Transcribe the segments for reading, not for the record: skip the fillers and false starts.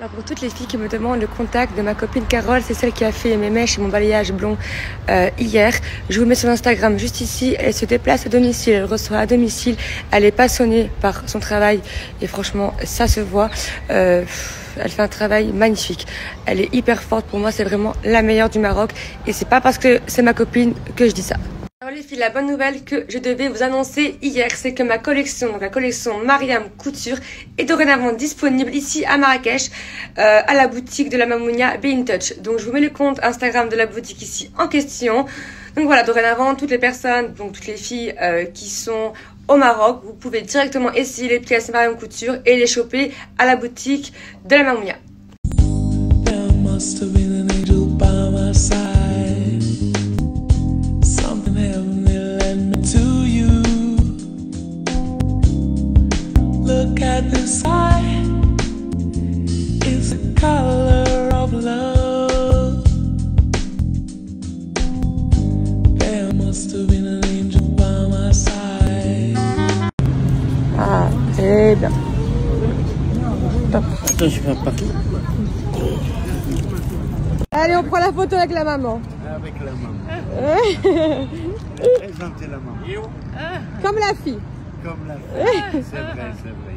Alors pour toutes les filles qui me demandent le contact de ma copine Carole, c'est celle qui a fait mes mèches et mon balayage blond hier. Je vous mets son Instagram juste ici. Elle se déplace à domicile, elle reçoit à domicile. Elle est passionnée par son travail et franchement, ça se voit. Elle fait un travail magnifique. Elle est hyper forte. Pour moi, c'est vraiment la meilleure du Maroc. Et c'est pas parce que c'est ma copine que je dis ça. Alors les filles, la bonne nouvelle que je devais vous annoncer hier, c'est que ma collection, donc la collection Mariam Couture, est dorénavant disponible ici à Marrakech, à la boutique de la Mamounia Be In Touch. Donc je vous mets le compte Instagram de la boutique ici en question. Donc voilà, dorénavant, toutes les personnes, donc toutes les filles qui sont au Maroc, vous pouvez directement essayer les pièces Mariam Couture et les choper à la boutique de la Mamounia. Look at the sky, it's the color of love. There must have been an angel by my side. Ah, très bien. Top. Attends, je vais partir. Allez, on prend la photo avec la maman. Avec la maman. Très gentille la maman. Comme la fille. Comme la fille, c'est vrai, c'est vrai.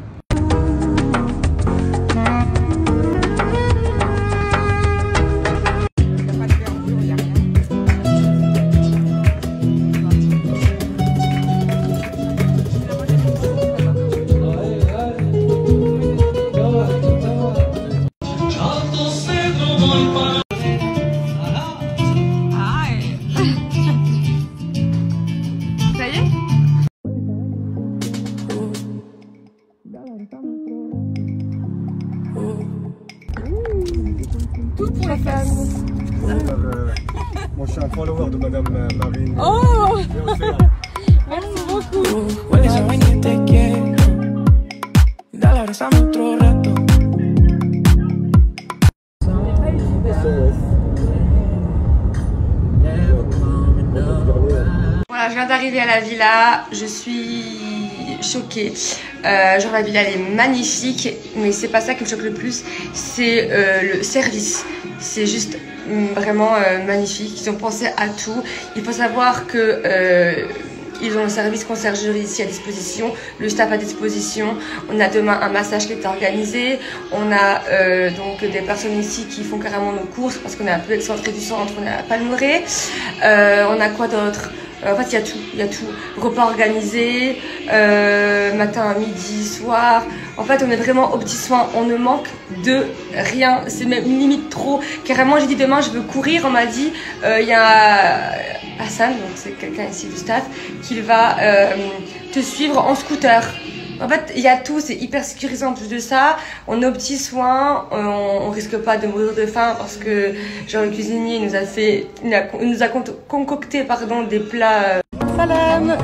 Tout pour la famille. Moi je suis un follower de Madame Marine. Oh, merci beaucoup. Voilà, je viens d'arriver à la villa, je suis choquée. Genre la villa elle est magnifique, mais c'est pas ça qui me choque le plus, c'est le service. C'est juste vraiment magnifique. Ils ont pensé à tout. Il faut savoir que ils ont le service conciergerie ici à disposition, le staff à disposition. On a demain un massage qui est organisé. On a donc des personnes ici qui font carrément nos courses parce qu'on est un peu excentré du centre, on est à Palmeret. On a quoi d'autre? En fait, il y a tout. Repas organisé, matin, midi, soir. En fait, on est vraiment aux petits soins. On ne manque de rien. C'est même limite trop. Carrément, j'ai dit demain, je veux courir. On m'a dit, il y a Hassan, donc c'est quelqu'un ici du staff, qui va te suivre en scooter. En fait, il y a tout, c'est hyper sécurisant en plus de ça. On a aux petits soins, on risque pas de mourir de faim parce que genre le cuisinier nous a concocté pardon, des plats. Salam.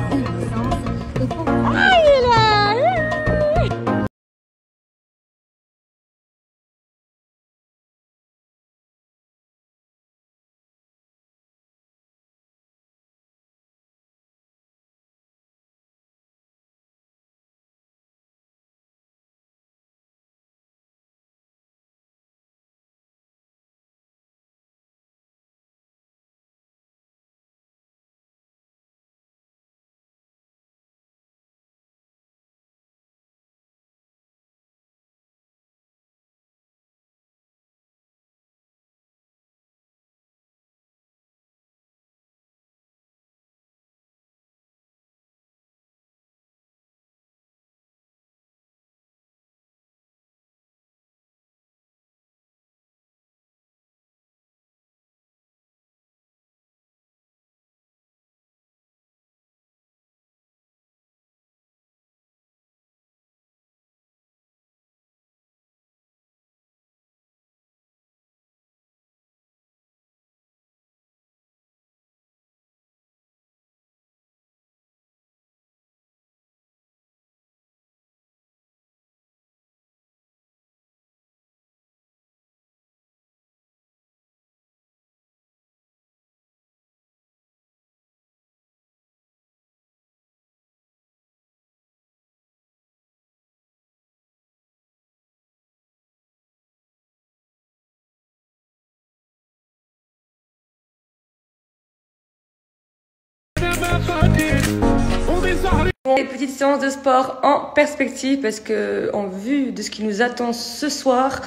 Des petites séances de sport en perspective parce que, en vue de ce qui nous attend ce soir,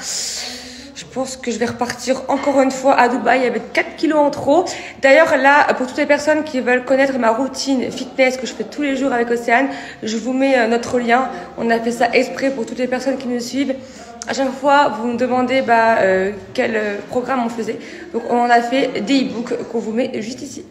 je pense que je vais repartir encore une fois à Dubaï avec 4 kilos en trop. D'ailleurs là, pour toutes les personnes qui veulent connaître ma routine fitness que je fais tous les jours avec Océane, je vous mets notre lien. On a fait ça exprès pour toutes les personnes qui nous suivent. À chaque fois, vous me demandez quel programme on faisait. Donc on en a fait des e-books qu'on vous met juste ici.